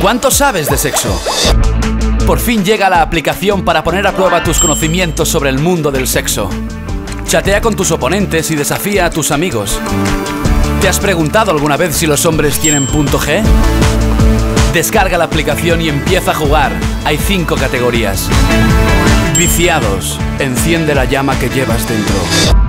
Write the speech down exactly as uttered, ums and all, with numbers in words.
¿Cuánto sabes de sexo? Por fin llega la aplicación para poner a prueba tus conocimientos sobre el mundo del sexo. Chatea con tus oponentes y desafía a tus amigos. ¿Te has preguntado alguna vez si los hombres tienen punto G? Descarga la aplicación y empieza a jugar. Hay cinco categorías. Viciados, enciende la llama que llevas dentro.